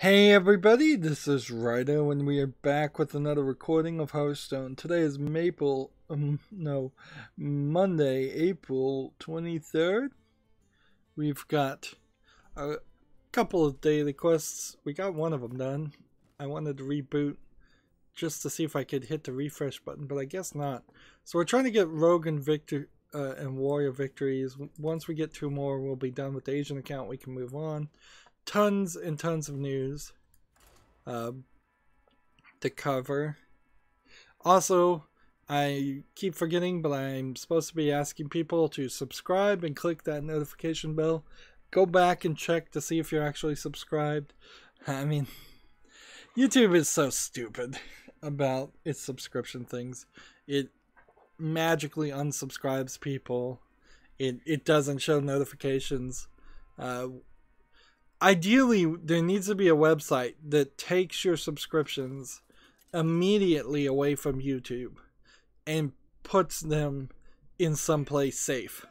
Hey everybody, this is Rydo and we are back with another recording of Hearthstone. Today is Monday, April 23rd. We've got a couple of daily quests. We got one of them done. I wanted to reboot just to see if I could hit the refresh button, but I guess not. So we're trying to get Rogue and Victor and Warrior victories. Once we get two more, we'll be done with the Asian account. We can move on. Tons and tons of news to cover. Also, I keep forgetting, but I'm supposed to be asking people to subscribe and click that notification bell. Go back and check to see if you're actually subscribed. I mean, YouTube is so stupid about its subscription things. It magically unsubscribes people. It doesn't show notifications. Ideally, there needs to be a website that takes your subscriptions immediately away from YouTube and puts them in someplace safe.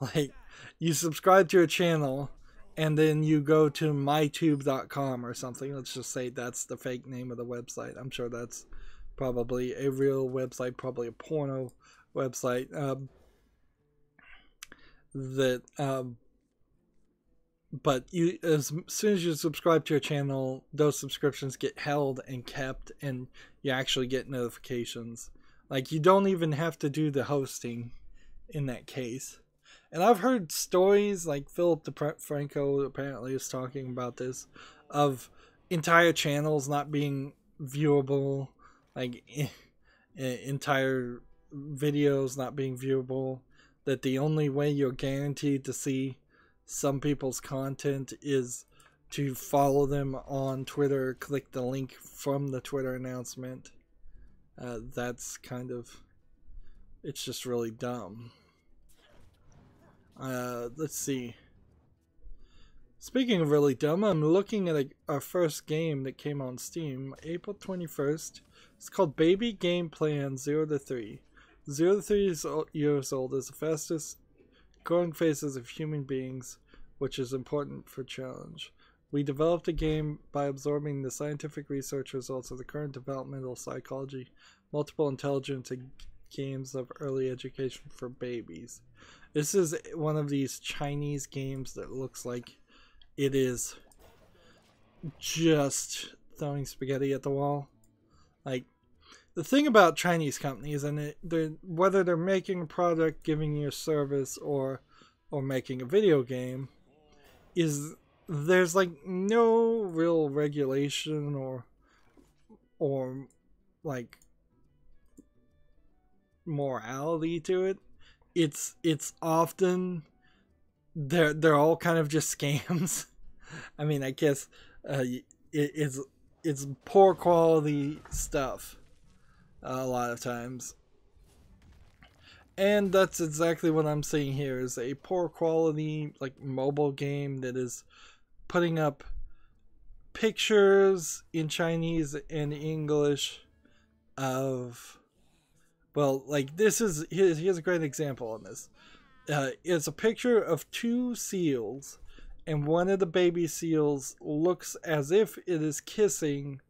Like, you subscribe to a channel and then you go to mytube.com or something. Let's just say that's the fake name of the website. I'm sure that's probably a real website, probably a porno website But you, as soon as you subscribe to a channel, those subscriptions get held and kept, and you actually get notifications. Like, you don't even have to do the hosting in that case. And I've heard stories, like Philip DeFranco apparently is talking about this, of entire channels not being viewable, like entire videos not being viewable, that the only way you're guaranteed to see some people's content is to follow them on Twitter, click the link from the Twitter announcement. That's kind of, it's just really dumb. Let's see. Speaking of really dumb, I'm looking at our first game that came on Steam, April 21st. It's called Baby Game Plan 0 to 3. 0 to 3 years old is the fastest growing faces of human beings, which is important for challenge. We developed the game by absorbing the scientific research results of the current developmental psychology, multiple intelligence, and games of early education for babies. This is one of these Chinese games that looks like it is just throwing spaghetti at the wall. Like, the thing about Chinese companies, and whether they're making a product, giving you a service, or making a video game, is there's like no real regulation or like morality to it. It's often they're all kind of just scams. I mean, I guess it's poor quality stuff a lot of times, and that's exactly what I'm seeing here, is a poor quality like mobile game that is putting up pictures in Chinese and English of, well, like, this is, here's a great example on this. It's a picture of two seals, and one of the baby seals looks as if it is kissing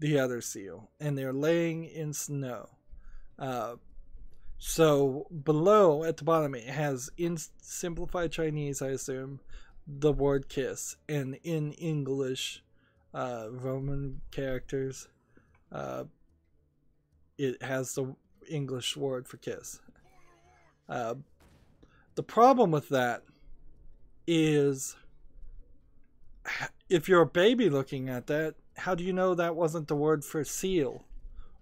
the other seal, and they're laying in snow. So below at the bottom it has, in simplified Chinese I assume, the word kiss, and in English Roman characters it has the English word for kiss. The problem with that is, if you're a baby looking at that, how do you know that wasn't the word for seal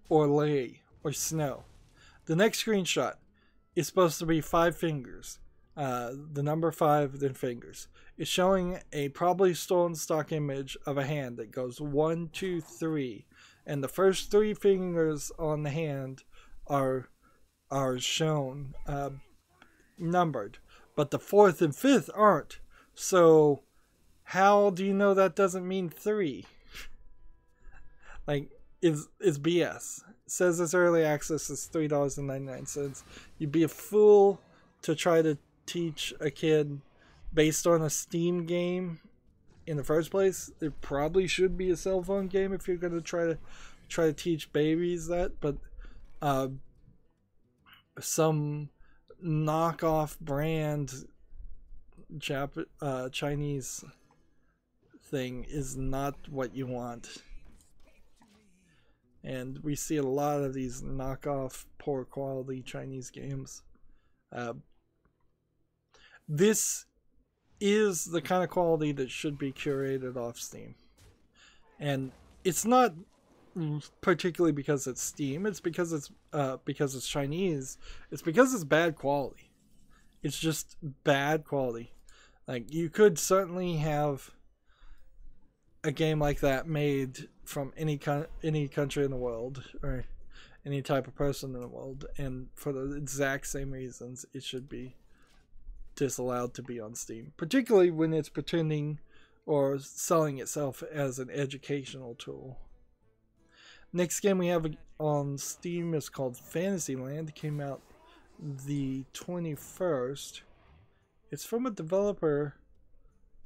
or lay or snow? The next screenshot is supposed to be five fingers. The number five, then fingers. It's showing a probably stolen stock image of a hand that goes 1, 2, 3. And the first three fingers on the hand are shown numbered. But the fourth and fifth aren't. So how do you know that doesn't mean three? Like, it's BS. It says this early access is $3.99. You'd be a fool to try to teach a kid based on a Steam game in the first place, it probably should be a cell phone game if you're going to try to teach babies that. But some knockoff brand Chinese thing is not what you want. And we see a lot of these knockoff, poor quality Chinese games. This is the kind of quality that should be curated off Steam. And it's not particularly because it's Steam, it's because it's Chinese, it's because it's bad quality. It's just bad quality. Like, you could certainly have a game like that made from any country in the world, or any type of person in the world, and for the exact same reasons it should be disallowed to be on Steam, particularly when it's pretending or selling itself as an educational tool. Next game we have on Steam is called Fantasyland. It came out the 21st. It's from a developer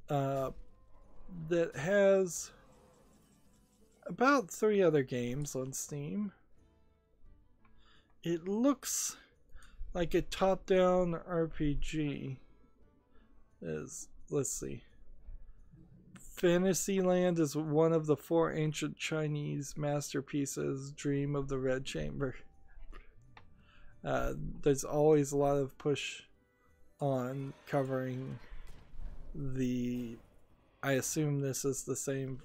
that has about 3 other games on Steam. It looks like a top-down RPG. Let's see. Fantasyland is one of the 4 ancient Chinese masterpieces, Dream of the Red Chamber. There's always a lot of push on covering the... I assume this is the same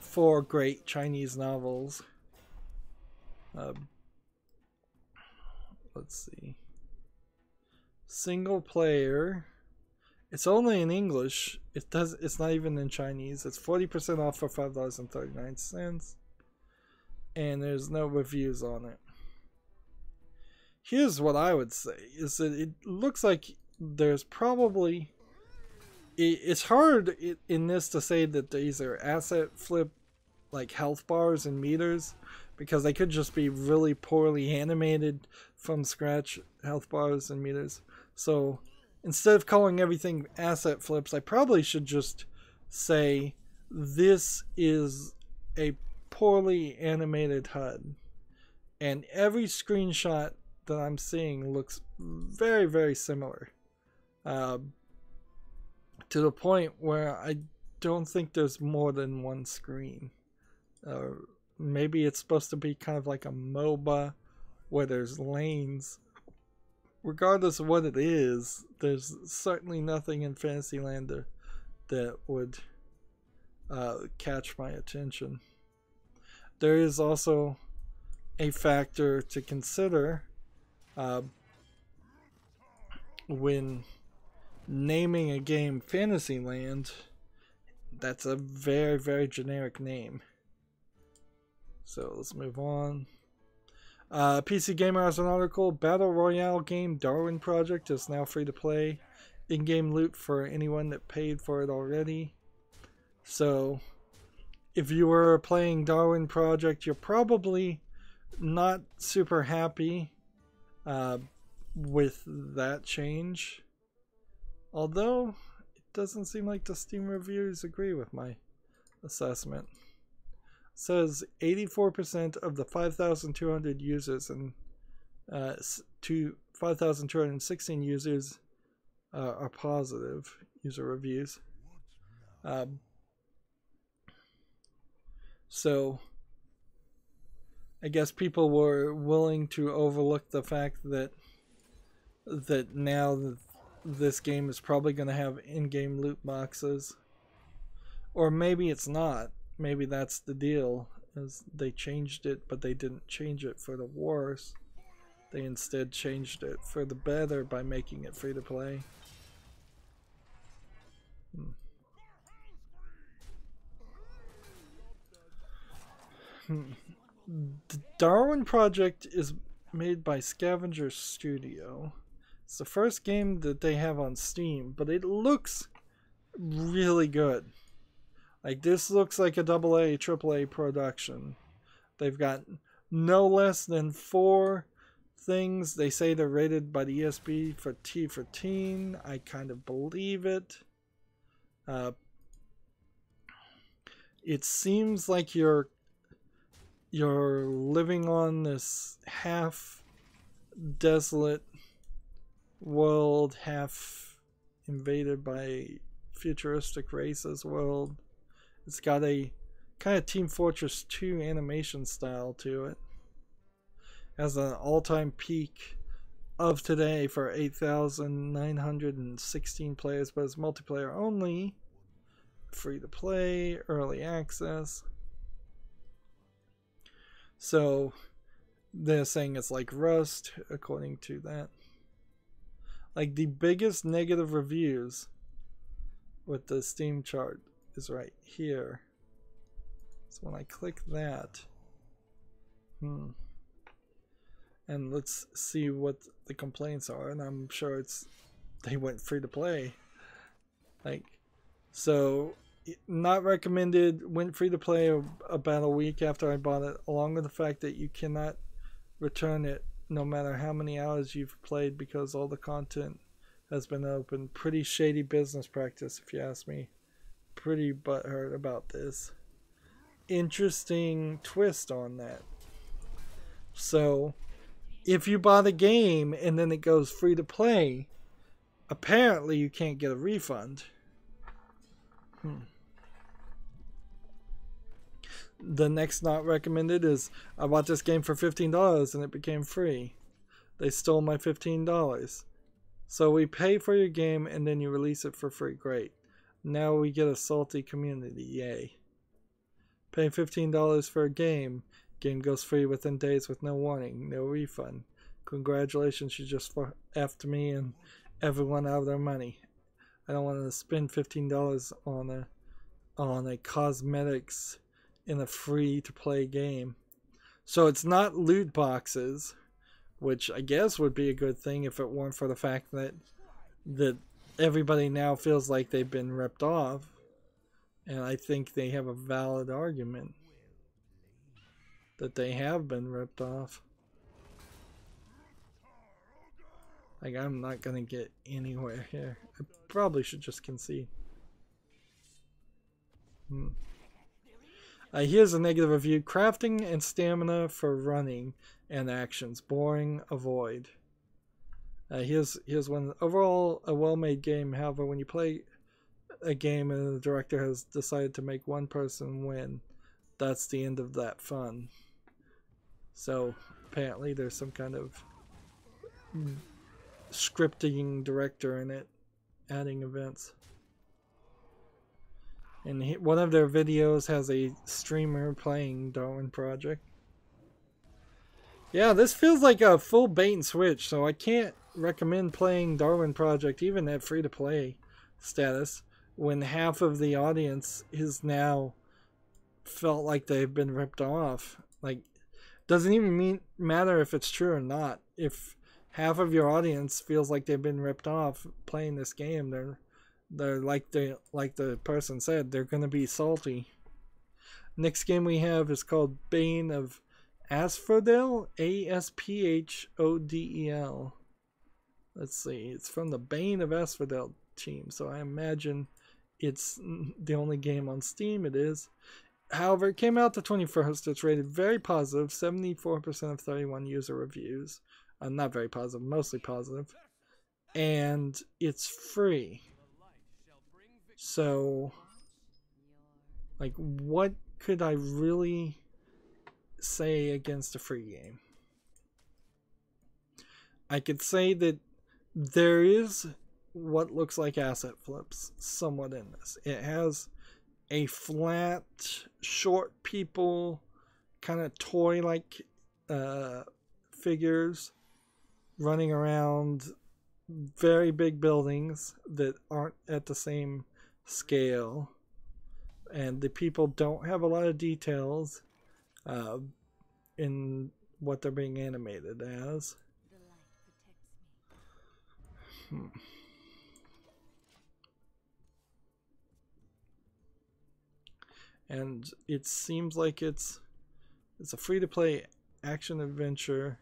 4 great Chinese novels. Let's see. Single player. It's only in English. It's not even in Chinese. It's 40% off for $5.39. And there's no reviews on it. Here's what I would say is that it looks like there's probably... It's hard in this to say that these are asset flip, like health bars and meters, because they could just be really poorly animated from scratch, health bars and meters. So instead of calling everything asset flips, I probably should just say this is a poorly animated HUD. And every screenshot that I'm seeing looks very, very similar. To the point where I don't think there's more than one screen. Maybe it's supposed to be kind of like a MOBA where there's lanes. Regardless of what it is, there's certainly nothing in Fantasyland that would catch my attention. There is also a factor to consider when naming a game Fantasyland. That's a very, very generic name. So let's move on. PC Gamer has an article. Battle Royale game Darwin Project is now free to play. In-game loot for anyone that paid for it already. So if you were playing Darwin Project, you're probably not super happy with that change. Although, it doesn't seem like the Steam reviewers agree with my assessment. It says 84% of the 5,200 users and 5,216 users are positive user reviews. So, I guess people were willing to overlook the fact that now this game is probably going to have in-game loot boxes. Or maybe it's not. Maybe that's the deal. Is they changed it, but they didn't change it for the worse. They instead changed it for the better by making it free to play. The Darwin Project is made by Scavenger Studio. It's the first game that they have on Steam, but it looks really good. Like, this looks like a AAA production. They've got no less than 4 things. They say they're rated by the ESB for T for teen. I kind of believe it. It seems like you're living on this half desolate world, half invaded by futuristic races world. It's got a kind of Team Fortress 2 animation style to it. Has an all-time peak of today for 8,916 players, but it's multiplayer only, free to play, early access. So they're saying it's like Rust, according to that. Like, the biggest negative reviews with the Steam chart is right here. So when I click that, and let's see what the complaints are, and I'm sure it's they went free to play. Like, so not recommended, went free to play about a week after I bought it, along with the fact that you cannot return it no matter how many hours you've played because all the content has been open. Pretty shady business practice, if you ask me. Pretty butthurt about this. Interesting twist on that. So if you buy the game and then it goes free to play, apparently you can't get a refund. The next not recommended is, I bought this game for $15 and it became free. They stole my $15. So we pay for your game and then you release it for free. Great. Now we get a salty community. Yay. Pay $15 for a game. Game goes free within days with no warning. No refund. Congratulations, you just effed me and everyone out of their money. I don't want to spend $15 on a cosmetics in a free-to-play game. So it's not loot boxes, which I guess would be a good thing if it weren't for the fact that everybody now feels like they've been ripped off. And I think they have a valid argument that they have been ripped off. Like, I'm not gonna get anywhere here. I probably should just concede. Here's a negative review. Crafting and stamina for running and actions. Boring. Avoid. Here's one. Overall, a well-made game. However, when you play a game and the director has decided to make one person win, that's the end of that fun. So apparently there's some kind of scripting director in it, adding events. And one of their videos has a streamer playing Darwin Project. Yeah, this feels like a full bait and switch, so I can't recommend playing Darwin Project even at free-to-play status when half of the audience is now felt like they've been ripped off. Like, doesn't even matter if it's true or not. If half of your audience feels like they've been ripped off playing this game, like the person said, they're gonna be salty. Next game we have is called Bane of Asphodel, A-S-P-H-O-D-E-L. Let's see, it's from the Bane of Asphodel team, so I imagine it's the only game on Steam. It is. However, it came out the 21st. It's rated very positive, 74% of 31 user reviews. Not very positive, mostly positive. And it's free. So, like, what could I really say against a free game? I could say that there is what looks like asset flips somewhat in this. It has a flat, short people, kind of toy-like figures running around very big buildings that aren't at the same scale, and the people don't have a lot of details in what they're being animated as. And it seems like it's a free-to-play action adventure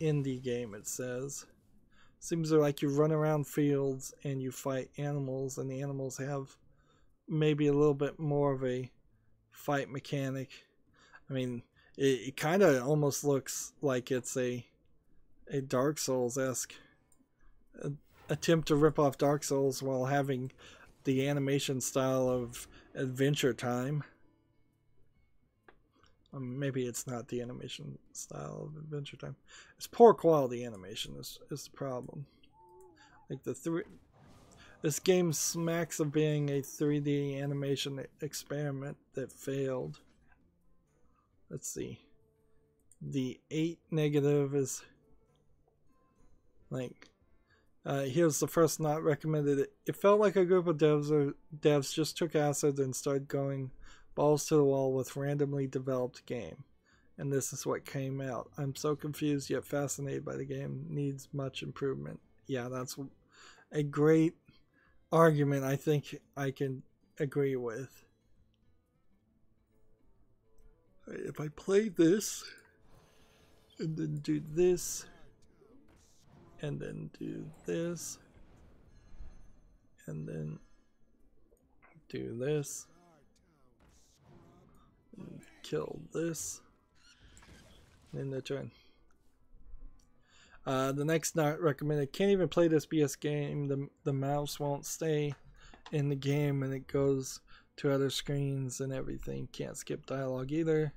indie game, it says. Seems like you run around fields and you fight animals, and the animals have maybe a little bit more of a fight mechanic. I mean, it kind of almost looks like it's a Dark Souls-esque attempt to rip off Dark Souls while having the animation style of Adventure Time. Maybe it's not the animation style of Adventure Time. It's poor quality animation is the problem. Like this game smacks of being a 3D animation experiment that failed. Let's see. The 8 negative is like, here's the first not recommended. It felt like a group of devs just took acid and started going balls to the wall with randomly developed game, and this is what came out. I'm so confused yet fascinated by the game. Needs much improvement. Yeah, that's a great argument. I think I can agree with. If I play this and then do this and then do this and then do this, kill this, in the turn. The next not recommended. Can't even play this BS game. The mouse won't stay in the game and it goes to other screens and everything. Can't skip dialogue either.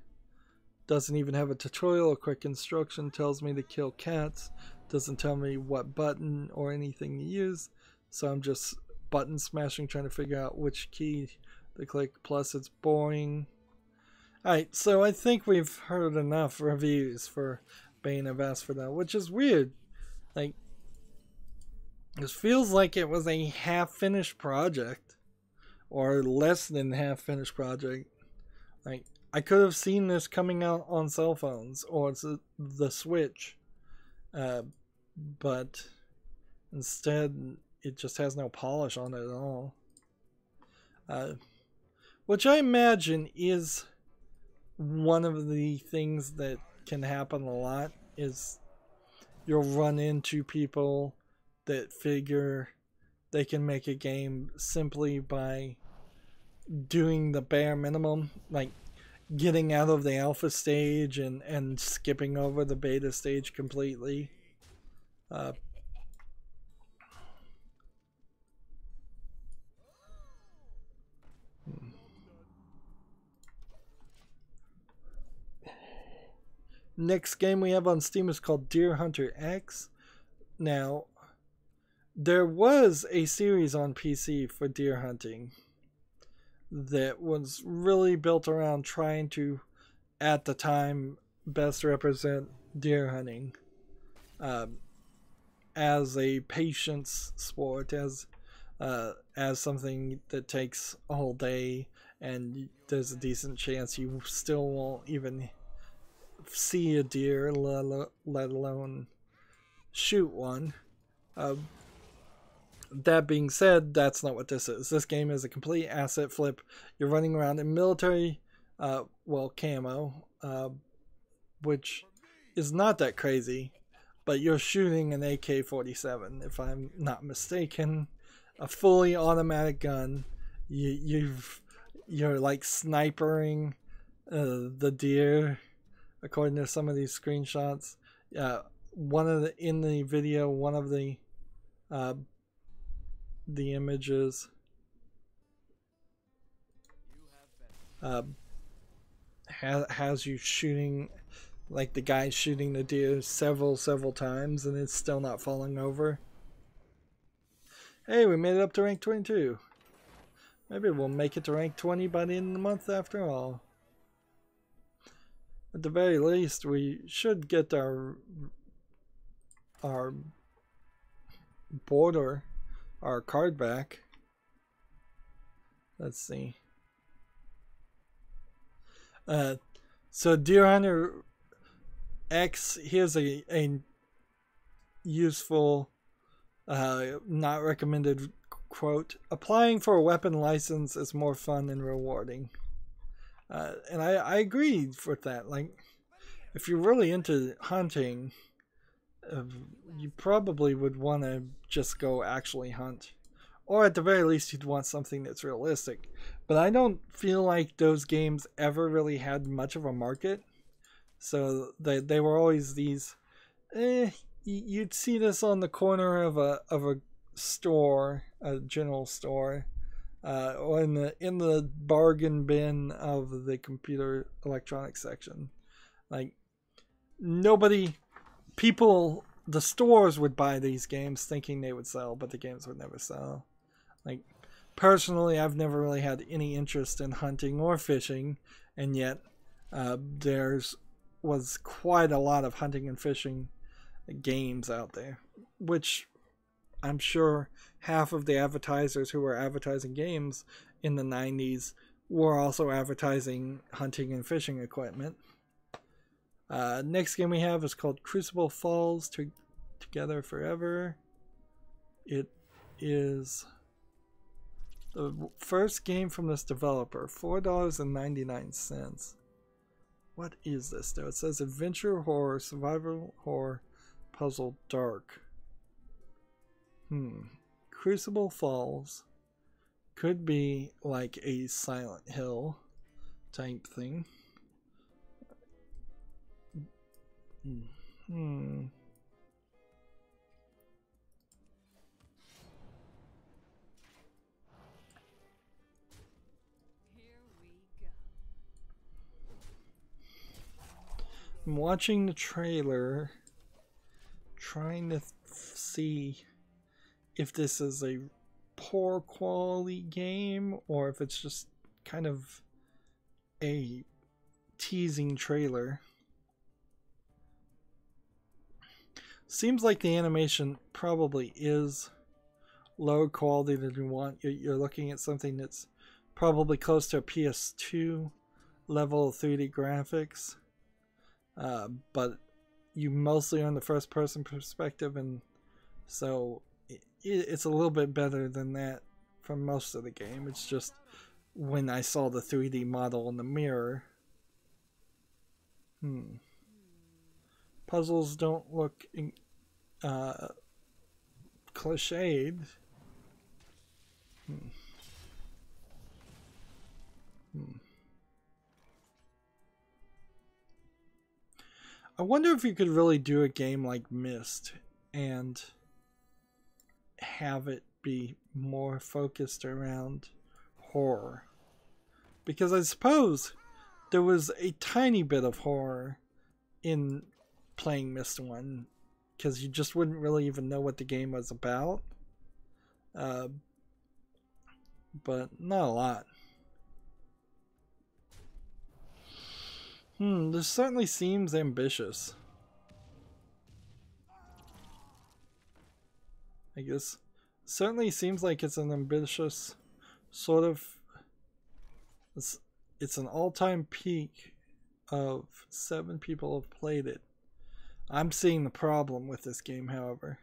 Doesn't even have a tutorial or quick instruction. Tells me to kill cats. Doesn't tell me what button or anything to use. So I'm just button smashing trying to figure out which key to click. Plus it's boring. Alright, so I think we've heard enough reviews for Bane of Asphodel, which is weird. Like, this feels like it was a half-finished project, or less than half-finished project. Like, I could have seen this coming out on cell phones, or the Switch. But instead, it just has no polish on it at all. Which I imagine is one of the things that can happen a lot, is you'll run into people that figure they can make a game simply by doing the bare minimum, like getting out of the alpha stage and skipping over the beta stage completely. Next game we have on Steam is called Deer Hunter X. Now, there was a series on PC for deer hunting that was really built around trying to, at the time, best represent deer hunting as a patience sport, as something that takes a whole day, and there's a decent chance you still won't even see a deer, let alone shoot one. That being said, that's not what this is. This game is a complete asset flip. You're running around in military, well, camo, which is not that crazy, but you're shooting an AK-47, if I'm not mistaken, a fully automatic gun. You're like snipering the deer. According to some of these screenshots, in the video, one of the images, has you shooting, like the guy shooting the deer several times, and it's still not falling over. Hey, we made it up to rank 22. Maybe we'll make it to rank 20 by the end of the month after all. At the very least, we should get our border, our card back. Let's see. So Deer Hunter X, here's a useful, not recommended quote. Applying for a weapon license is more fun and rewarding. And I agree with that. Like, if you're really into hunting, you probably would want to just go actually hunt. Or at the very least, you'd want something that's realistic. But I don't feel like those games ever really had much of a market. So they were always these, you'd see this on the corner of a store, a general store, or in the bargain bin of the computer electronics section. Like, the stores would buy these games thinking they would sell, but the games would never sell. Like, personally, I've never really had any interest in hunting or fishing, and yet there was quite a lot of hunting and fishing games out there, which I'm sure half of the advertisers who were advertising games in the 90s were also advertising hunting and fishing equipment. Next game we have is called Crucible Falls Together Forever. It is the first game from this developer, $4.99. What is this though? It says adventure horror, survival horror, puzzle, dark. Crucible Falls could be like a Silent Hill type thing. I'm watching the trailer, trying to see if this is a poor quality game or if it's just kind of a teasing trailer. Seems like the animation probably is low quality than you want. You're looking at something that's probably close to a PS2 level 3D graphics. But you mostly on the first person perspective, and so it's a little bit better than that for most of the game. It's just when I saw the 3D model in the mirror. Puzzles don't look cliched. I wonder if you could really do a game like Myst and have it be more focused around horror. Because I suppose there was a tiny bit of horror in playing Myst 1, because you just wouldn't really even know what the game was about. But not a lot. This certainly seems ambitious. I guess certainly seems like it's an ambitious sort of. It's an all-time peak of 7 people have played it. I'm seeing the problem with this game, however.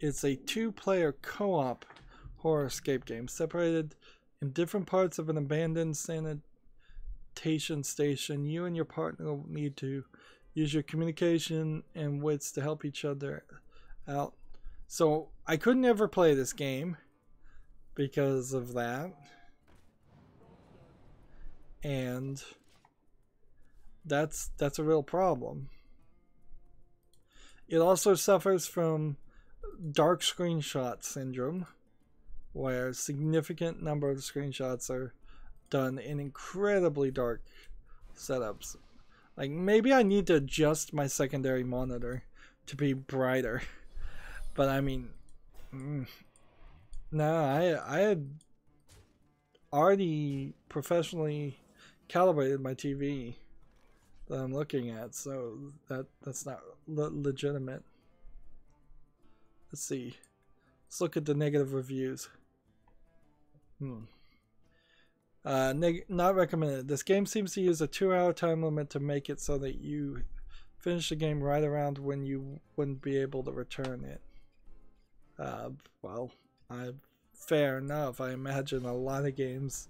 It's a 2-player co-op horror escape game separated in different parts of an abandoned sanitation station. You and your partner will need to use your communication and wits to help each other out. So I could never play this game because of that. And that's a real problem. It also suffers from dark screenshot syndrome, where a significant number of screenshots are done in incredibly dark setups. Like, maybe I need to adjust my secondary monitor to be brighter. But I mean, no, I had already professionally calibrated my TV that I'm looking at, so that's not legitimate. Let's see. Let's look at the negative reviews. Not recommended. This game seems to use a 2-hour time limit to make it so that you finish the game right around when you wouldn't be able to return it. Well, fair enough. I imagine a lot of games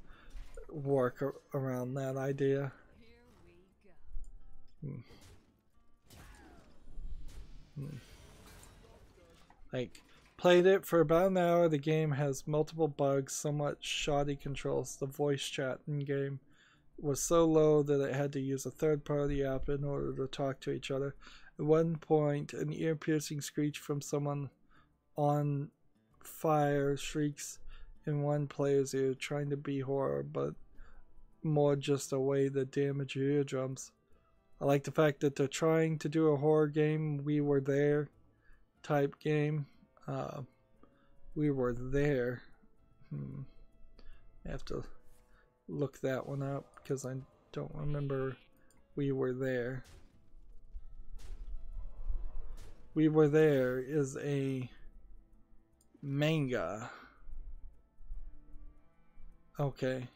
work around that idea. Like, played it for about an hour. The game has multiple bugs, somewhat shoddy controls. The voice chat in-game was so low that it had to use a third-party app in order to talk to each other. At one point, an ear-piercing screech from someone on fire shrieks in one player's ear, trying to be horror, but more just a way to damage your eardrums. I like the fact that they're trying to do a horror game, We Were There type game. We Were There. I have to look that one up because I don't remember We Were There. We Were There is a manga. Okay.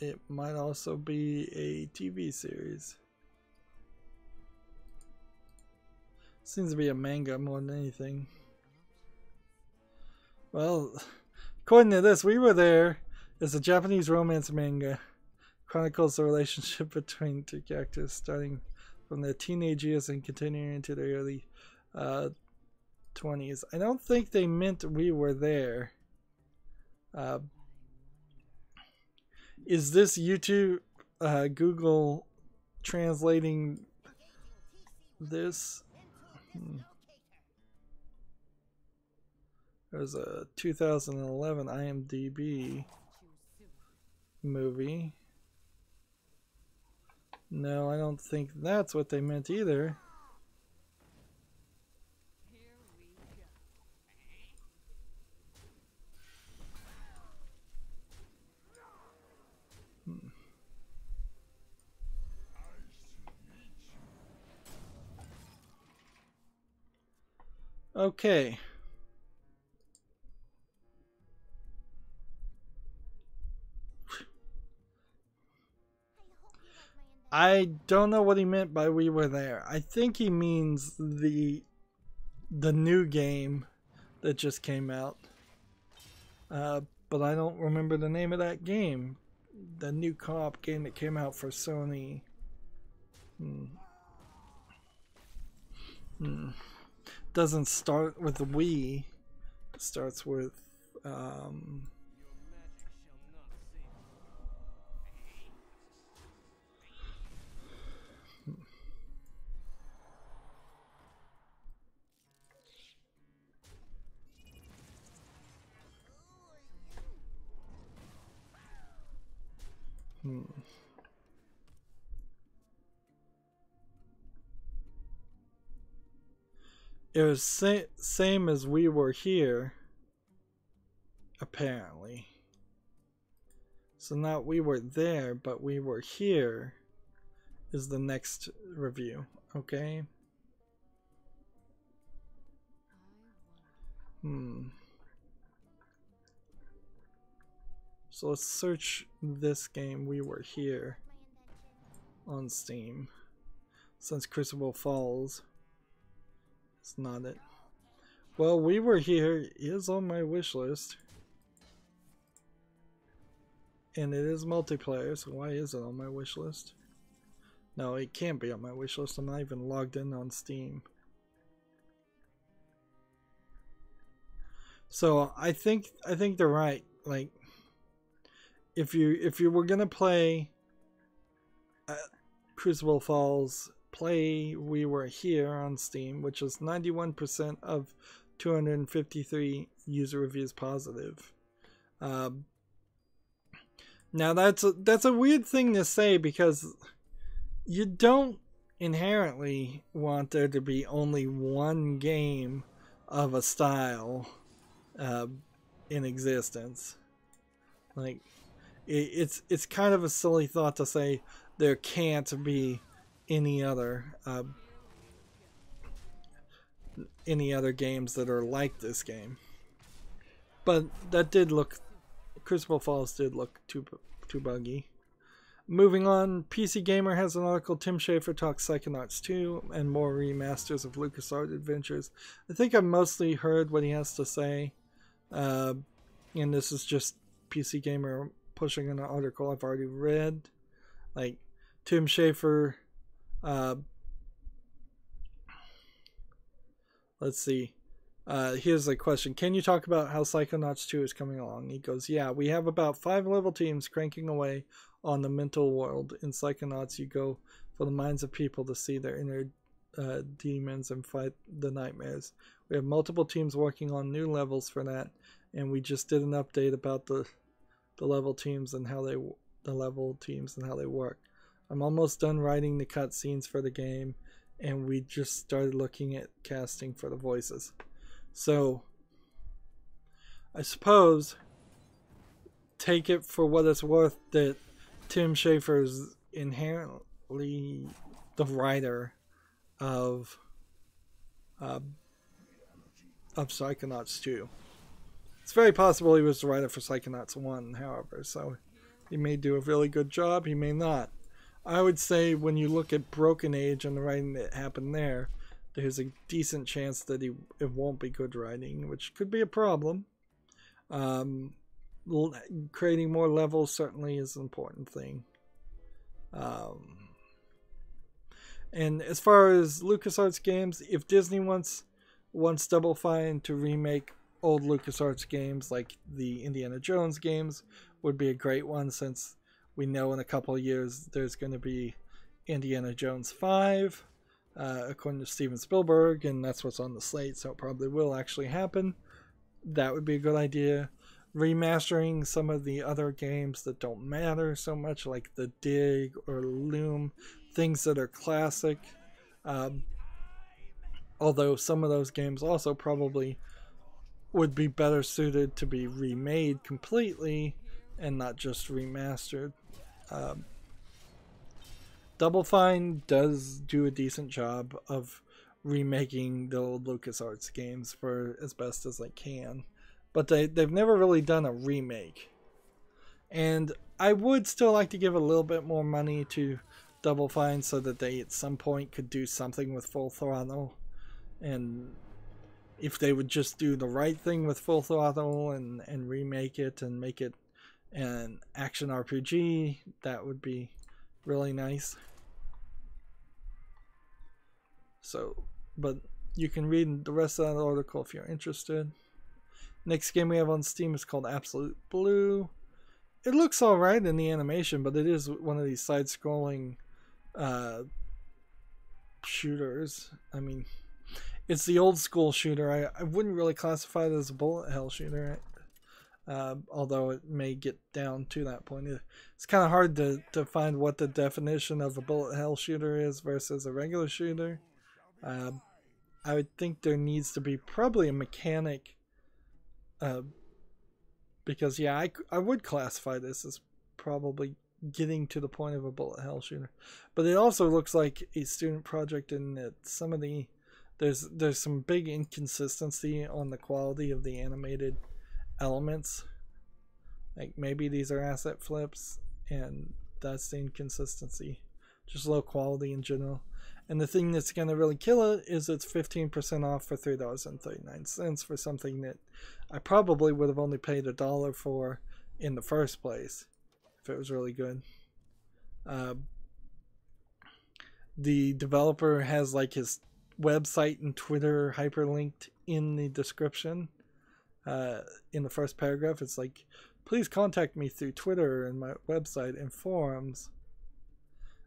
It might also be a TV series. Seems to be a manga more than anything. Well, according to this, We Were There is a Japanese romance manga. Chronicles the relationship between two characters starting from their teenage years and continuing into their early 20s. I don't think they meant We Were There. Is this YouTube, Google translating this? There's a 2011 IMDb movie. No, I don't think that's what they meant either. Okay. I don't know what he meant by We Were There. I think he means the new game that just came out. But I don't remember the name of that game. The new co-op game that came out for Sony. Doesn't start with the Wii. It starts with It was same as We Were Here, apparently. So not We Were There, but We Were Here is the next review, okay? So let's search this game, We Were Here, on Steam, since Crucible Falls. It's not it. Well, We Were Here is on my wish list. And it is multiplayer, so why is it on my wish list? No, it can't be on my wish list. I'm not even logged in on Steam. So I think they're right. Like, if you were gonna play Crucible Falls, play We Were Here on Steam, which is 91% of 253 user reviews positive. Now that's a weird thing to say, because you don't inherently want there to be only one game of a style in existence. Like, it's kind of a silly thought to say there can't be any other games that are like this game. But that did look, Crucible Falls did look too buggy. Moving on, PC Gamer has an article, Tim Schafer talks Psychonauts 2 and more remasters of LucasArts adventures. I think I've mostly heard what he has to say, and this is just PC Gamer pushing an article I've already read. Like, Tim Schafer Let's see. Here's a question. Can you talk about how Psychonauts 2 is coming along? He goes, yeah, we have about 5 level teams cranking away on the mental world. In Psychonauts, you go for the minds of people to see their inner demons and fight the nightmares. We have multiple teams working on new levels for that, and we just did an update about the level teams and how they work. I'm almost done writing the cutscenes for the game, and we just started looking at casting for the voices. So I suppose take it for what it's worth that Tim Schafer is inherently the writer of Psychonauts 2. It's very possible he was the writer for Psychonauts 1, however, so he may do a really good job, he may not. I would say when you look at Broken Age and the writing that happened there, there's a decent chance that it won't be good writing, which could be a problem. Creating more levels certainly is an important thing. And as far as LucasArts games, if Disney wants Double Fine to remake old LucasArts games, like the Indiana Jones games, would be a great one, since we know in a couple of years there's going to be Indiana Jones 5, according to Steven Spielberg, and that's what's on the slate, so it probably will actually happen. That would be a good idea. Remastering some of the other games that don't matter so much, like The Dig or Loom, things that are classic. Although some of those games also probably would be better suited to be remade completely and not just remastered. Double Fine does do a decent job of remaking the old LucasArts games for as best as they can. But they've never really done a remake. And I would still like to give a little bit more money to Double Fine so that they at some point could do something with Full Throttle. And if they would just do the right thing with Full Throttle and remake it and make it an action RPG, that would be really nice. So, but you can read the rest of that article if you're interested. Next game we have on Steam is called Absolute Blue. It looks alright in the animation, but it is one of these side-scrolling shooters. I mean, it's the old-school shooter. I wouldn't really classify it as a bullet hell shooter, although it may get down to that point. It's kind of hard to find what the definition of a bullet hell shooter is versus a regular shooter. I would think there needs to be probably a mechanic. Because, yeah, I would classify this as probably getting to the point of a bullet hell shooter. But it also looks like a student project in that some of the... There's some big inconsistency on the quality of the animated elements. Like, maybe these are asset flips, and that's the inconsistency. Just low quality in general. And the thing that's going to really kill it is it's 15% off for $3.39 for something that I probably would have only paid $1 for in the first place if it was really good. The developer has like his website and Twitter hyperlinked in the description. In the first paragraph, it's like, please contact me through Twitter and my website and forums.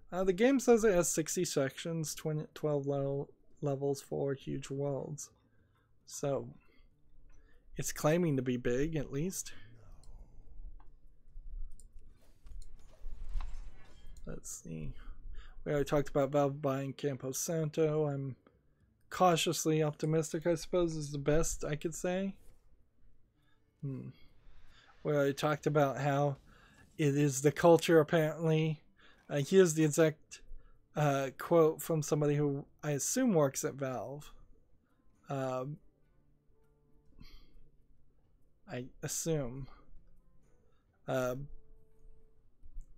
The game says it has 60 sections, 12 levels, 4 huge worlds. So, it's claiming to be big, at least. Let's see. We already talked about Valve buying Campo Santo. I'm cautiously optimistic, I suppose, is the best I could say. We already talked about how it is the culture, apparently. Here's the exact quote from somebody who I assume works at Valve. I assume.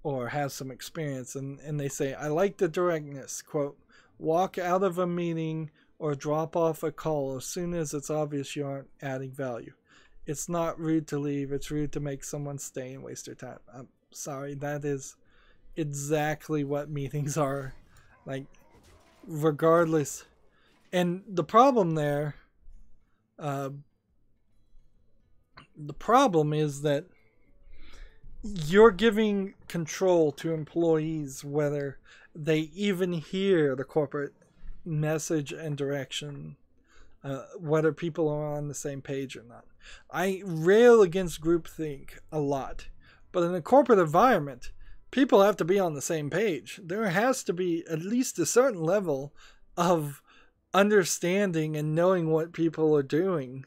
Or has some experience. And they say, I like the directness. Quote, walk out of a meeting or drop off a call as soon as it's obvious you aren't adding value. It's not rude to leave. It's rude to make someone stay and waste their time. I'm sorry, that is... exactly what meetings are like. regardless. And the problem there, the problem is that you're giving control to employees whether they even hear the corporate message and direction, whether people are on the same page or not. I rail against groupthink a lot, but in a corporate environment, people have to be on the same page. There has to be at least a certain level of understanding and knowing what people are doing.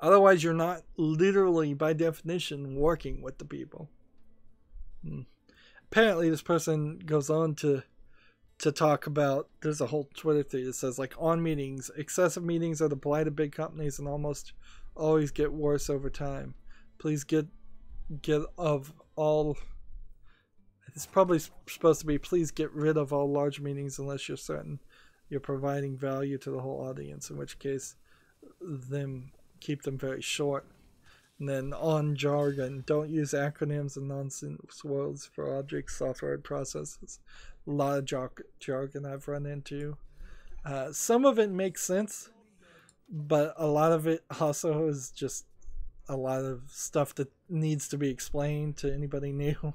Otherwise, you're not literally, by definition, working with the people. Apparently, this person goes on to talk about, there's a whole Twitter thing that says, like, on meetings, excessive meetings are the blight of big companies and almost always get worse over time. Please get of all, it's probably supposed to be, please get rid of all large meetings unless you're certain you're providing value to the whole audience, in which case, keep them very short. And then on jargon, don't use acronyms and nonsense words for objects, software, and processes. A lot of jargon I've run into. Some of it makes sense, but a lot of it also is just a lot of stuff that needs to be explained to anybody new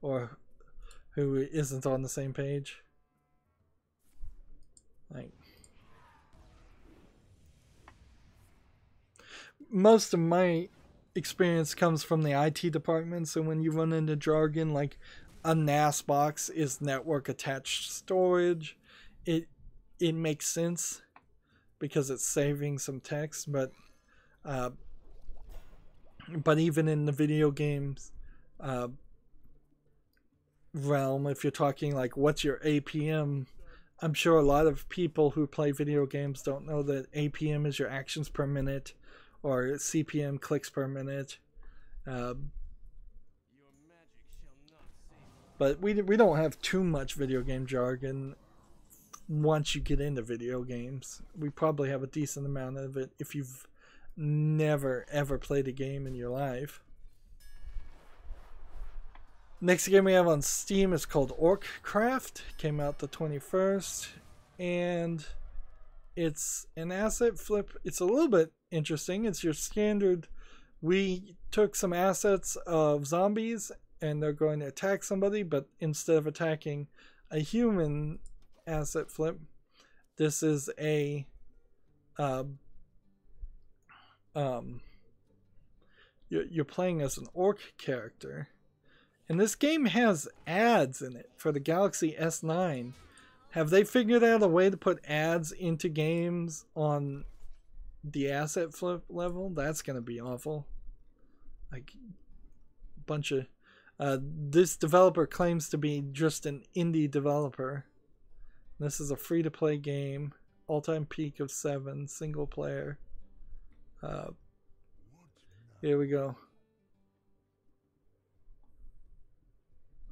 or who isn't on the same page. Like, most of my experience comes from the IT department, so when you run into jargon like a NAS box is network attached storage, it makes sense because it's saving some text, but even in the video games realm, if you're talking like what's your APM, I'm sure a lot of people who play video games don't know that APM is your actions per minute, or CPM, clicks per minute. But we don't have too much video game jargon once you get into video games. We probably have a decent amount of it if you've never ever played a game in your life. Next game we have on Steam is called Orcraft. Came out the 21st. And it's an asset flip. It's a little bit interesting. It's your standard, we took some assets of zombies and they're going to attack somebody, but instead of attacking a human asset flip, this is a you're playing as an orc character, and this game has ads in it for the Galaxy S9. Have they figured out a way to put ads into games on the asset flip level? That's gonna be awful. Like, bunch of this developer claims to be just an indie developer. This is a free-to-play game, all-time peak of 7, single player. Here we go.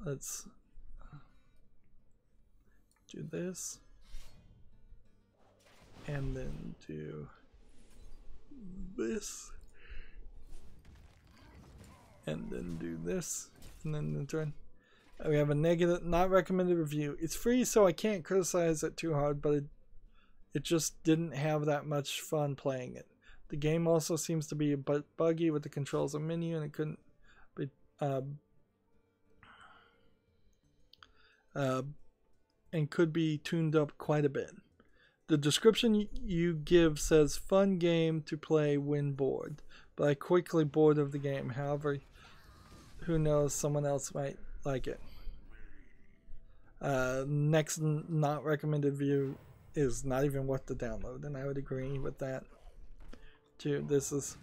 Let's do this and then do this and then do this and then return. We have a negative, not recommended review. It's free, so I can't criticize it too hard, but it just didn't have that much fun playing it. The game also seems to be a bit buggy with the controls and menu, and it couldn't be and could be tuned up quite a bit. The description you give says fun game to play when bored, but I quickly bored of the game. However, who knows, someone else might like it. Next not recommended view is not even worth the download, and I would agree with that too. This is,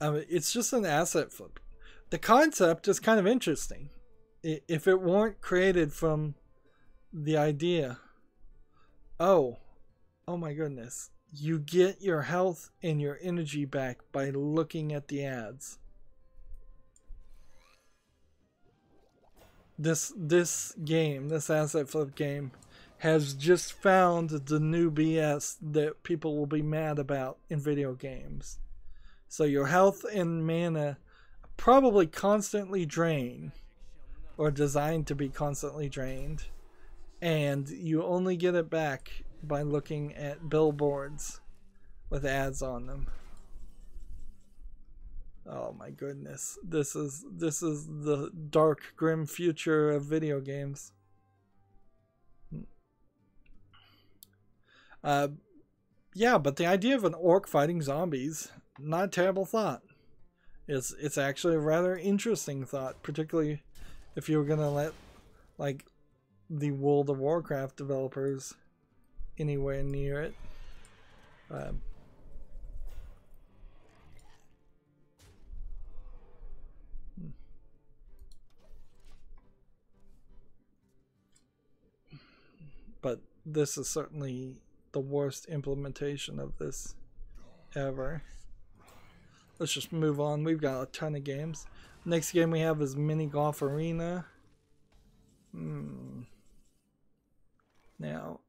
I mean, it's just an asset flip. The concept is kind of interesting. If it weren't created from the idea, oh my goodness, you get your health and your energy back by looking at the ads. This game, this asset flip game, has just found the new BS that people will be mad about in video games. So your health and mana probably constantly drain, or designed to be constantly drained, and you only get it back by looking at billboards with ads on them. Oh my goodness. This is the dark, grim future of video games. Yeah, but the idea of an orc fighting zombies, not a terrible thought. It's actually a rather interesting thought, particularly if you were gonna let, like, the World of Warcraft developers anywhere near it. But this is certainly the worst implementation of this ever. Let's just move on. We've got a ton of games. Next game we have is Mini Golf Arena. Now,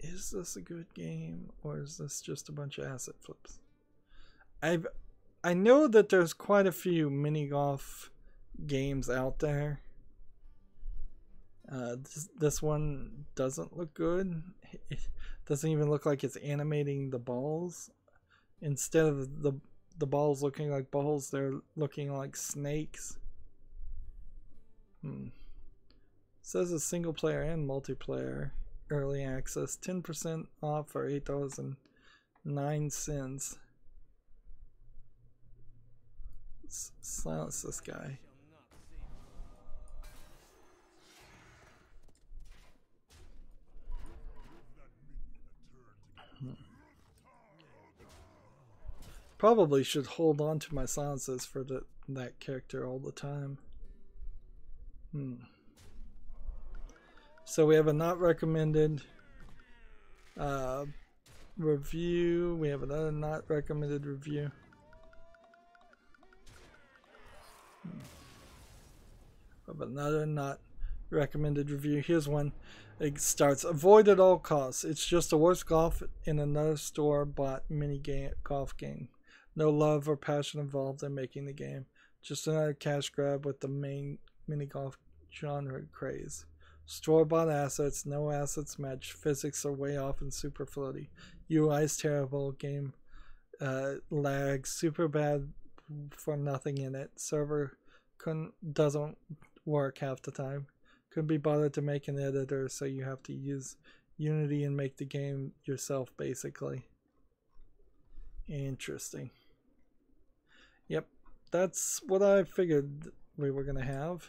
is this a good game or is this just a bunch of asset flips? I know that there's quite a few mini golf games out there. This one doesn't look good. It doesn't even look like it's animating the balls. Instead of the balls looking like balls, they're looking like snakes. It says it's single player and multiplayer. Early access, 10% off for $8.09. Silence this guy. Probably should hold on to my silences for that character all the time. So we have a not recommended review. We have another not recommended review. Of another not recommended review. Here's one. It starts, avoid at all costs. It's just the worst golf in another store bought mini game golf game. No love or passion involved in making the game. Just another cash grab with the main mini golf genre craze. Store-bought assets, no assets match, physics are way off and super floaty. UI is terrible, game lag, super bad for nothing in it. Server doesn't work half the time. Couldn't be bothered to make an editor, so you have to use Unity and make the game yourself, basically. Interesting. Yep, that's what I figured we were going to have.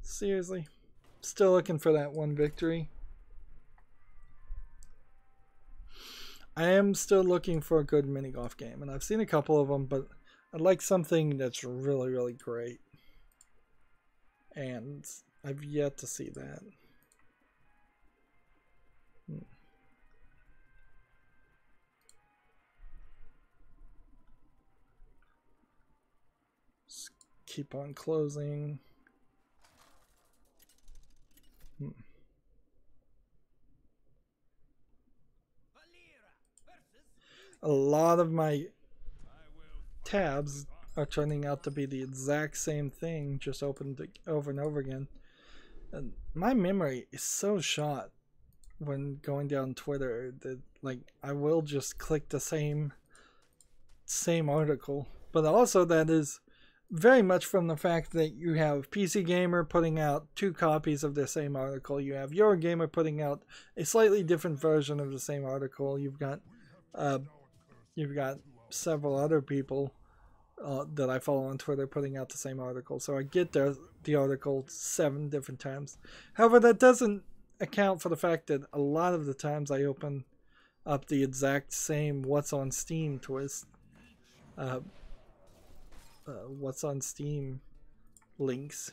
Seriously? Still looking for that one victory. I am still looking for a good mini golf game, and I've seen a couple of them, but I'd like something that's really, really great. And I've yet to see that. Keep on closing. A lot of my tabs are turning out to be the exact same thing, just opened over and over again. And my memory is so shot when going down Twitter that, like, I will just click the same article. But also that is very much from the fact that you have PC Gamer putting out 2 copies of the same article. You have Your Gamer putting out a slightly different version of the same article. You've got several other people that I follow on Twitter putting out the same article. So I get the article 7 different times. However, that doesn't account for the fact that a lot of the times I open up the exact same What's on Steam twist. What's on Steam links.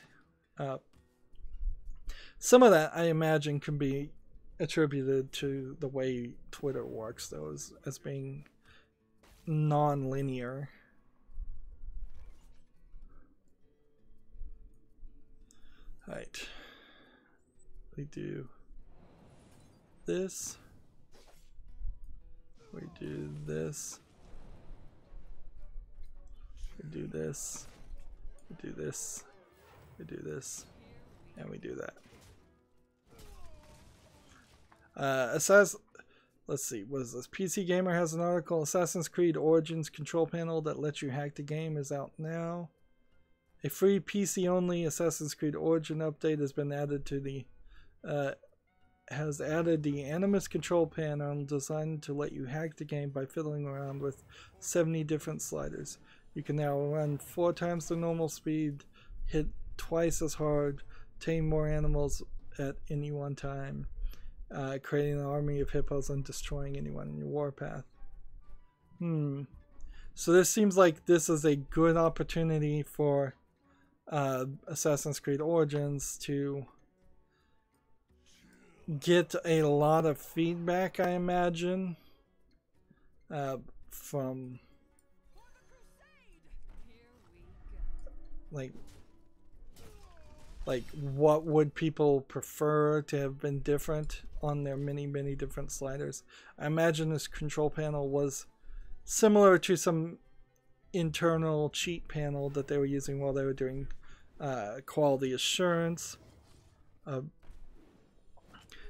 Some of that I imagine can be attributed to the way Twitter works, though, as being non-linear. Right. We do this. We do this. Do this. Do this. We do this, and we do that. Let's see, what is this? PC Gamer has an article. Assassin's Creed Origins control panel that lets you hack the game is out now. A free PC-only Assassin's Creed Origin update has been added to the has added the Animus control panel designed to let you hack the game by fiddling around with 70 different sliders. You can now run 4 times the normal speed, hit twice as hard, tame more animals at any one time, creating an army of hippos and destroying anyone in your warpath. So this seems like this is a good opportunity for Assassin's Creed Origins to get a lot of feedback, I imagine, from like what would people prefer to have been different on their many different sliders. I imagine this control panel was similar to some internal cheat panel that they were using while they were doing quality assurance.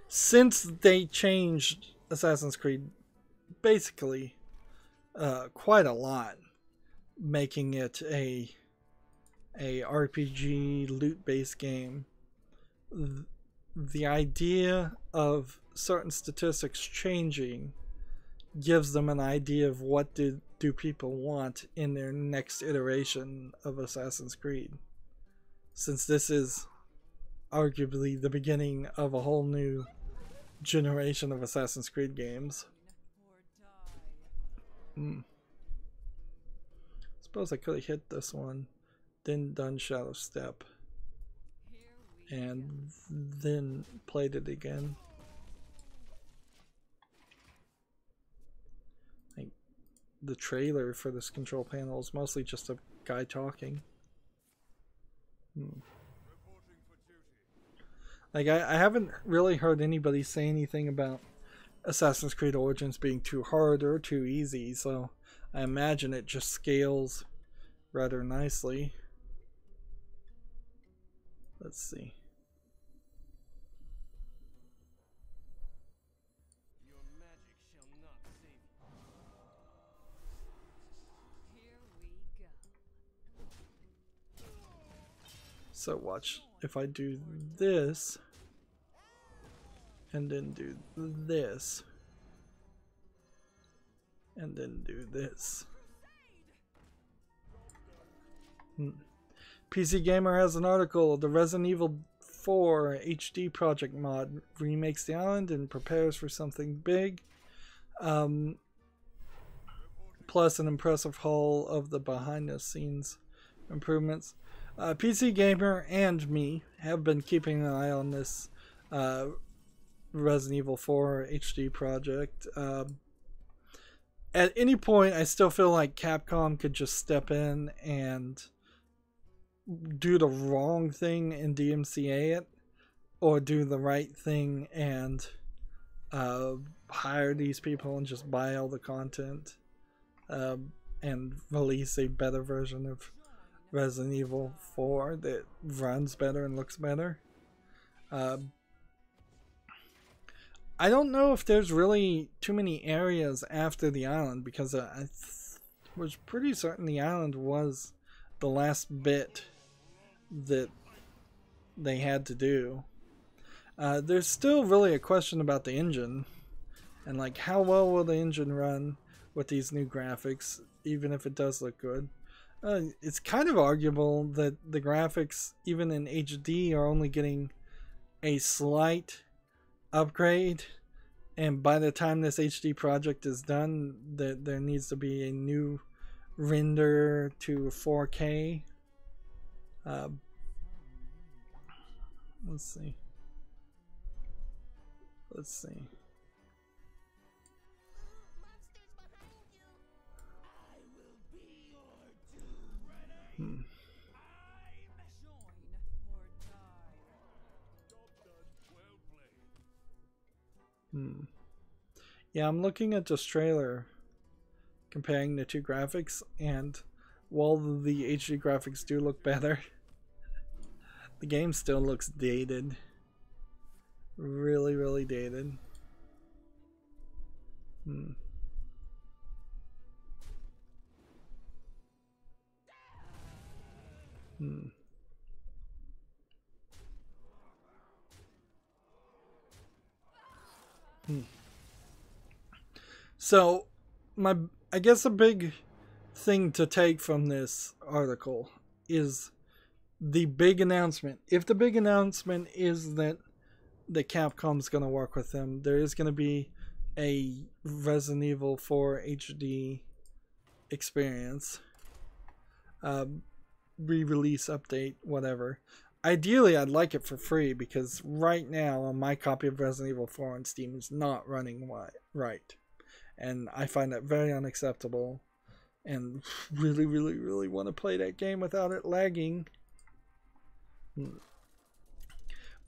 Since they changed Assassin's Creed basically quite a lot, making it a RPG loot-based game, the idea of certain statistics changing gives them an idea of what do people want in their next iteration of Assassin's Creed, since this is arguably the beginning of a whole new generation of Assassin's Creed games. Suppose I could have hit this one, then done Shadow Step, and then played it again. Like, the trailer for this control panel is mostly just a guy talking. Like, I haven't really heard anybody say anything about Assassin's Creed Origins being too hard or too easy, so I imagine it just scales rather nicely. Let's see. Your magic shall not save you. Here we go. So watch, if I do this and then do this and then do this. PC Gamer has an article. The Resident Evil 4 HD Project mod remakes the island and prepares for something big, plus an impressive haul of the behind-the-scenes improvements. PC Gamer and me have been keeping an eye on this Resident Evil 4 HD project. At any point, I still feel like Capcom could just step in and do the wrong thing and DMCA it, or do the right thing and hire these people and just buy all the content and release a better version of Resident Evil 4 that runs better and looks better. I don't know if there's really too many areas after the island, because I was pretty certain the island was the last bit that they had to do. There's still really a question about the engine, and like, how well will the engine run with these new graphics, even if it does look good. It's kind of arguable that the graphics, even in HD, are only getting a slight upgrade, and by the time this HD project is done, there needs to be a new render to 4K. Let's see. Yeah, I'm looking at this trailer, comparing the two graphics, and while the HD graphics do look better, The game still looks dated. Really, really dated. So, I guess a big thing to take from this article is the big announcement. If the big announcement is that the Capcom's going to work with them, there is going to be a Resident Evil 4 HD experience, re-release, update, whatever. Ideally, I'd like it for free, because right now my copy of Resident Evil 4 on Steam is not running right, and I find that very unacceptable, and really, really, really want to play that game without it lagging. We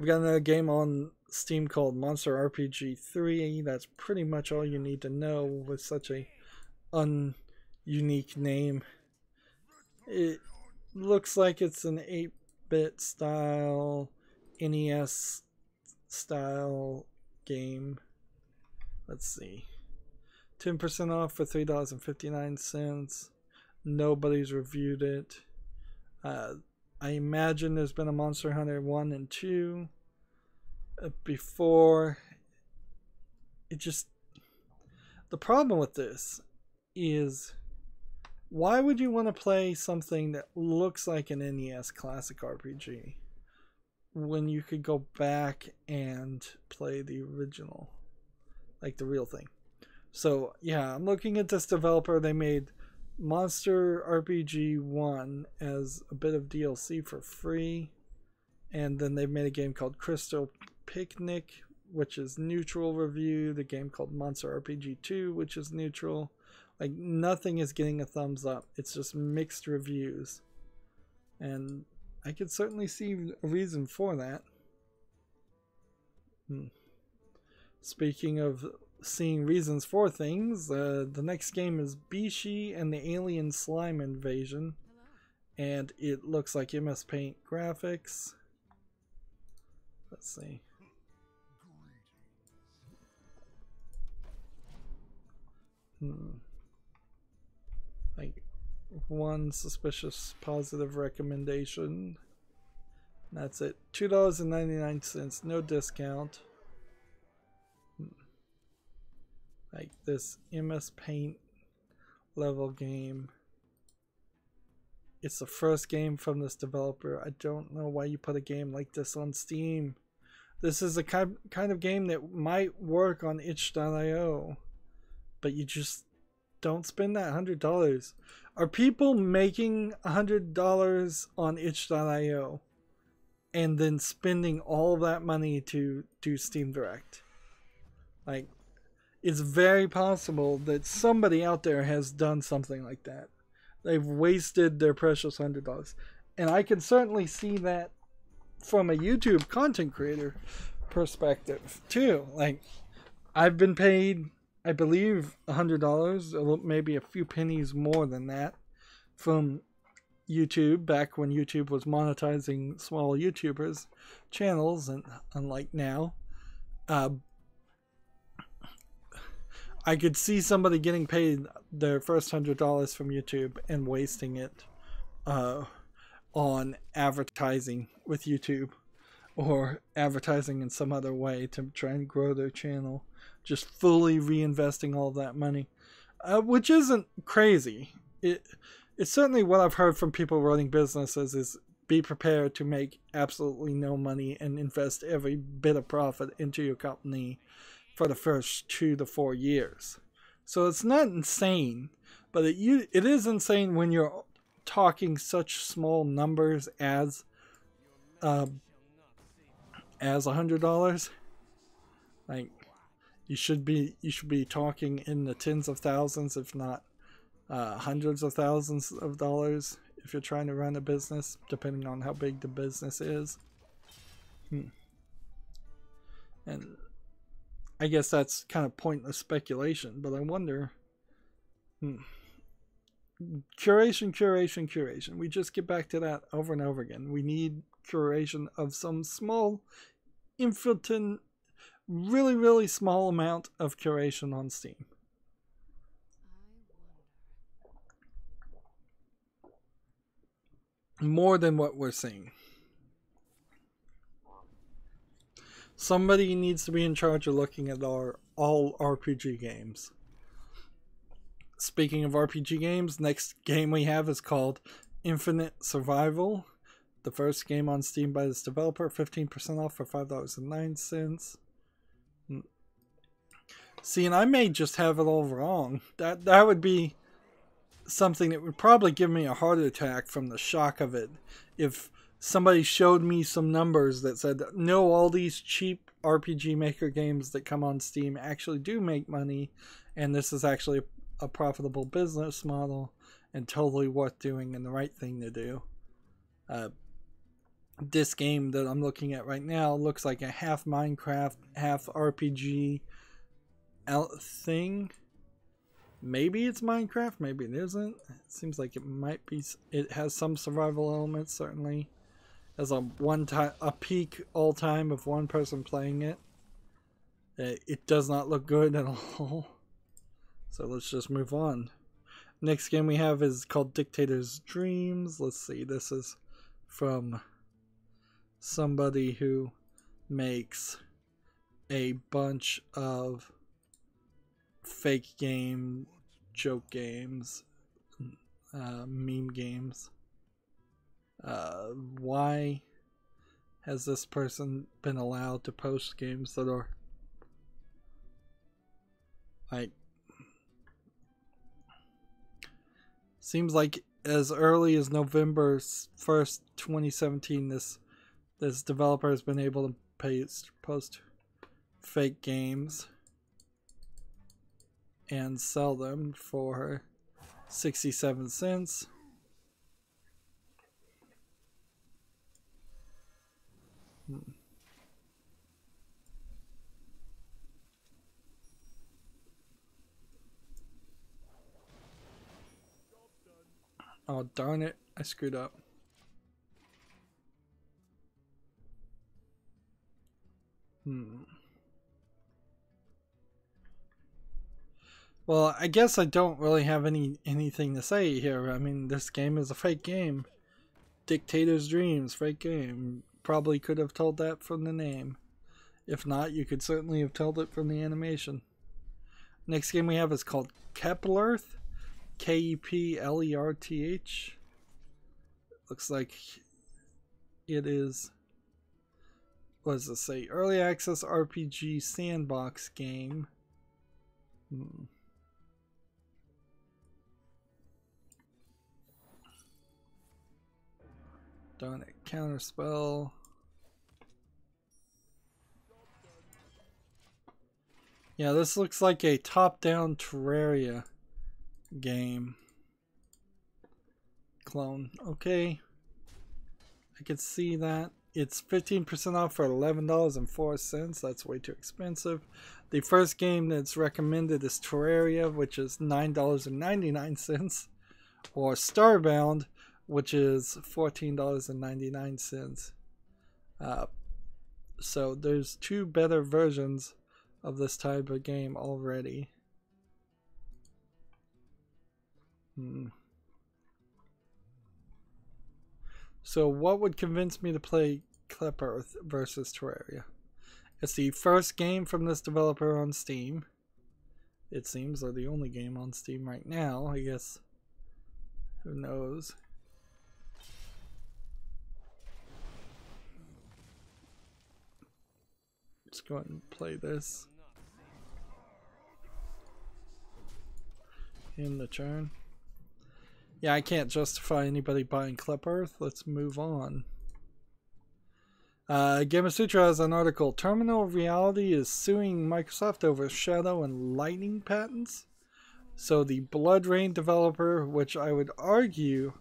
got another game on Steam called Monster RPG 3. That's pretty much all you need to know with such a unique name. It looks like it's an 8-bit style, NES style game. Let's see. 10% off for $3.59. Nobody's reviewed it. I imagine there's been a Monster Hunter 1 and 2 before. It just... The problem with this is, why would you want to play something that looks like an NES classic RPG when you could go back and play the original, like the real thing? So yeah, I'm looking at this developer. They made Monster RPG 1 as a bit of DLC for free, and then they've made a game called Crystal Picnic, which is neutral reviewed, a game called Monster RPG 2, which is neutral. Like, nothing is getting a thumbs up. It's just mixed reviews, and I could certainly see a reason for that. Speaking of seeing reasons for things, the next game is Bishi and the Alien Slime Invasion, and it looks like MS Paint graphics. Let's see. Like, one suspicious positive recommendation. That's it. $2.99, no discount. Like, this MS Paint level game. It's the first game from this developer. I don't know why you put a game like this on Steam. This is the kind of game that might work on itch.io, but you just don't spend that $100. Are people making $100 on itch.io and then spending all of that money to do Steam Direct? Like, it's very possible that somebody out there has done something like that. They've wasted their precious $100. And I can certainly see that from a YouTube content creator perspective too. Like, I've been paid, I believe, $100, maybe a few pennies more than that, from YouTube back when YouTube was monetizing small YouTubers' channels, and unlike now. I could see somebody getting paid their first $100 from YouTube and wasting it on advertising with YouTube, or advertising in some other way to try and grow their channel, just fully reinvesting all that money, which isn't crazy. It's certainly what I've heard from people running businesses is, be prepared to make absolutely no money and invest every bit of profit into your company for the first 2 to 4 years. So it's not insane, but it is insane when you're talking such small numbers as $100. Like, you should be talking in the tens of thousands, if not hundreds of thousands of dollars, if you're trying to run a business, depending on how big the business is. And I guess that's kind of pointless speculation, but I wonder. Curation, curation, curation. We just get back to that over and over again. We need curation of some small, infant, really, really small amount of curation on Steam. More than what we're seeing. Somebody needs to be in charge of looking at all RPG games. Speaking of RPG games, next game we have is called Infinite Survival. The first game on Steam by this developer, 15% off for $5.09. See, and I may just have it all wrong. That would be something that would probably give me a heart attack from the shock of it. If somebody showed me some numbers that said, no, all these cheap RPG Maker games that come on Steam actually do make money, and this is actually a profitable business model and totally worth doing and the right thing to do. This game that I'm looking at right now looks like a half Minecraft, half RPG thing. Maybe it's Minecraft, maybe it isn't. It seems like it might be. It has some survival elements, certainly. As a peak all time of one person playing it. It does not look good at all. So let's just move on. Next game we have is called Dictator's Dreams. Let's see, this is from somebody who makes a bunch of fake game, joke games, meme games. Why has this person been allowed to post games that are like, seems like as early as November 1st, 2017, this developer has been able to post fake games and sell them for 67¢. Oh, darn it. I screwed up. Well, I guess I don't really have anything to say here. I mean, this game is a fake game. Dictator's Dreams, fake game. Probably could have told that from the name. If not, you could certainly have told it from the animation. Next game we have is called Keppel Earth. K-E-P-L-E-R-T-H. Looks like it is, what does it say? Early access RPG sandbox game. Darn it, counterspell. Yeah, this looks like a top-down Terraria game clone. Okay, I could see that. It's 15% off for $11.04. That's way too expensive. The first game that's recommended is Terraria, which is $9.99, or Starbound, which is $14.99. So there's two better versions of this type of game already. So what would convince me to play Keppel Earth versus Terraria? It's the first game from this developer on Steam. It seems, or the only game on Steam right now, I guess. Who knows? Let's go ahead and play this. In the churn. Yeah, I can't justify anybody buying Keppel Earth. Let's move on. Gamma Sutra has an article. Terminal Reality is suing Microsoft over shadow and lightning patents. So the Blood Rain developer, which I would argue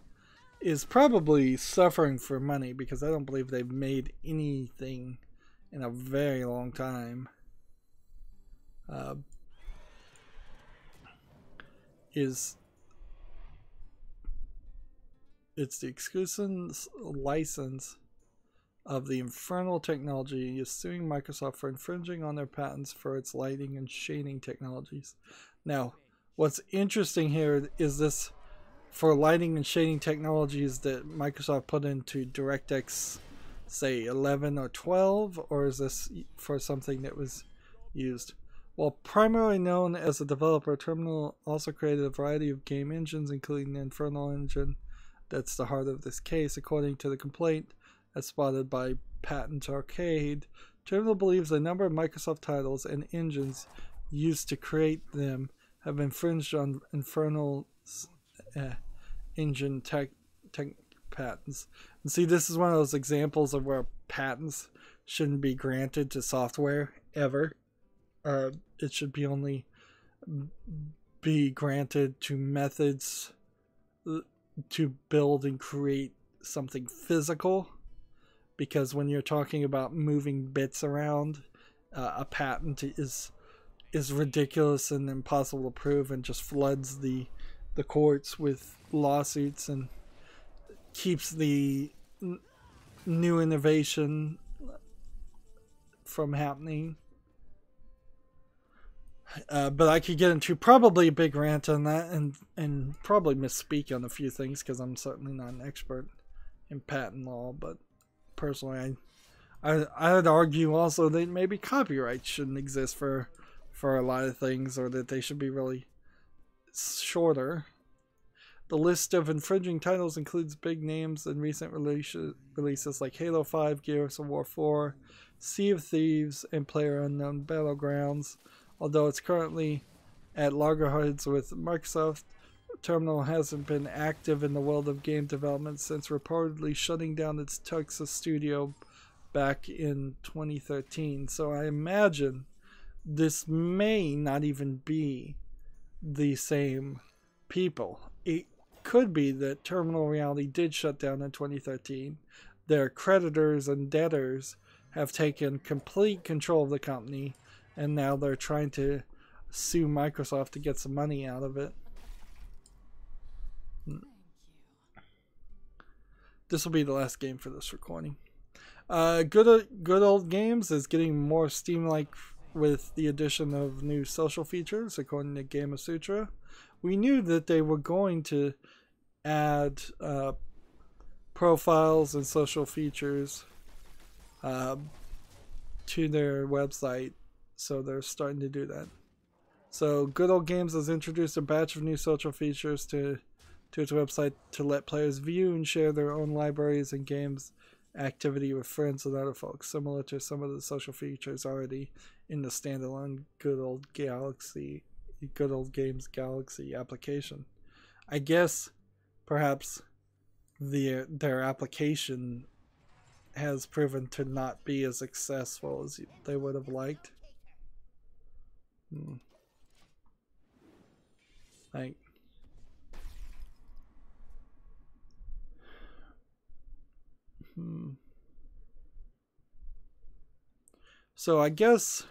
is probably suffering for money, because I don't believe they've made anything in a very long time, it's the exclusive license of the Infernal technology, is suing Microsoft for infringing on their patents for its lighting and shading technologies. Now, what's interesting here is this for lighting and shading technologies that Microsoft put into DirectX, say 11 or 12, or is this for something that was used? While primarily known as a developer, Terminal also created a variety of game engines, including the Infernal engine. That's the heart of this case, according to the complaint, as spotted by Patent Arcade. Terminal believes a number of Microsoft titles and engines used to create them have infringed on Infernal's engine tech patents. And see, this is one of those examples of where patents shouldn't be granted to software ever. It should be only be granted to methods to build and create something physical, because when you're talking about moving bits around, a patent is ridiculous and impossible to prove, and just floods the courts with lawsuits and keeps the new innovation from happening. But I could get into probably a big rant on that, and probably misspeak on a few things, because I'm certainly not an expert in patent law. But personally, I would argue also that maybe copyright shouldn't exist for a lot of things, or that they should be really shorter. The list of infringing titles includes big names in recent releases like Halo 5, Gears of War 4, Sea of Thieves, and PlayerUnknown's Battlegrounds. Although it's currently at loggerheads with Microsoft, Terminal hasn't been active in the world of game development since reportedly shutting down its Texas studio back in 2013. So I imagine this may not even be the same people. It could be that Terminal Reality did shut down in 2013. Their creditors and debtors have taken complete control of the company, and now they're trying to sue Microsoft to get some money out of it. This will be the last game for this recording. Good Old Games is getting more Steam-like with the addition of new social features, according to Gamma Sutra. We knew that they were going to add profiles and social features to their website. So they're starting to do that. So Good Old Games has introduced a batch of new social features to its website to let players view and share their own libraries and games activity with friends and other folks, similar to some of the social features already in the standalone Good Old Games Galaxy application. I guess perhaps their application has proven to not be as successful as they would have liked. Like, So I guess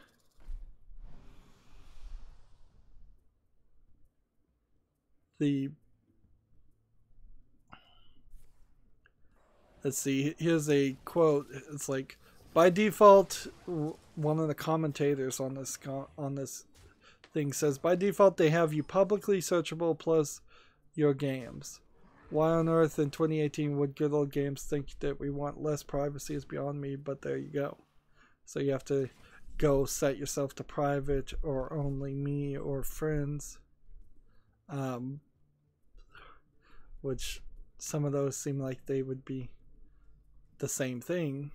let's see, here's a quote. It's like, by default, one of the commentators on this thing says, by default they have you publicly searchable plus your games. Why on earth in 2018 would Good Old Games think that we want less privacy is beyond me, but there you go. So you have to go set yourself to private or only me or friends, which some of those seem like they would be the same thing.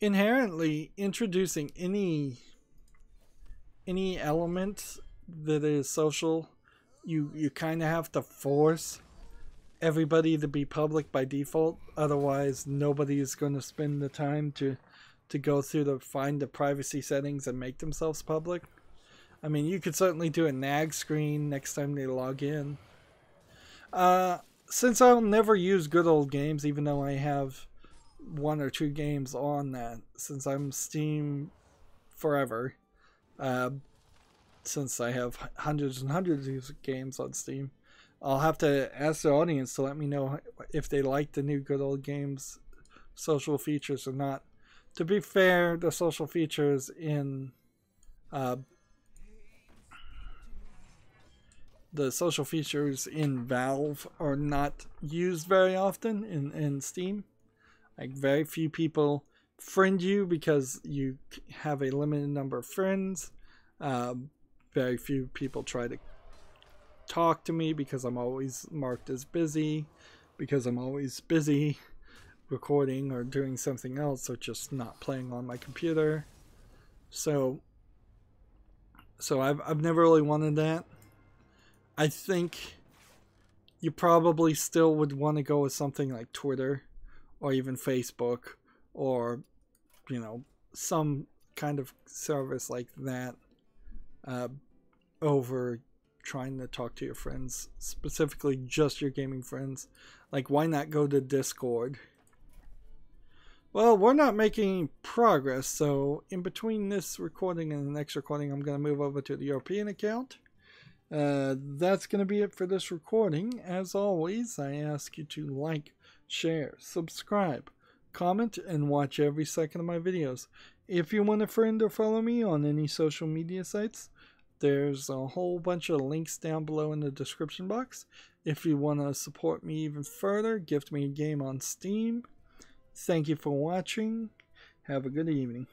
Inherently, introducing any element that is social, you kind of have to force everybody to be public by default. Otherwise, nobody is going to spend the time to go through to find the privacy settings and make themselves public. I mean, you could certainly do a nag screen next time they log in. Since I'll never use Good Old Games, even though I have one or two games on that, since I'm Steam forever, since I have hundreds and hundreds of games on Steam, I'll have to ask the audience to let me know if they like the new Good Old Games social features or not. To be fair, the social features in Valve are not used very often in Steam. Like, very few people friend you because you have a limited number of friends. Very few people try to talk to me because I'm always marked as busy, because I'm always busy recording or doing something else or just not playing on my computer. So I've never really wanted that. I think you probably still would want to go with something like Twitter or even Facebook or, you know, some kind of service like that over trying to talk to your friends, specifically just your gaming friends. Like, why not go to Discord? Well, we're not making progress, so in between this recording and the next recording, I'm going to move over to the European account. That's going to be it for this recording. As always, I ask you to like, share, subscribe, comment, and watch every second of my videos. If you want to friend or follow me on any social media sites, there's a whole bunch of links down below in the description box. If you want to support me even further, gift me a game on Steam. Thank you for watching. Have a good evening.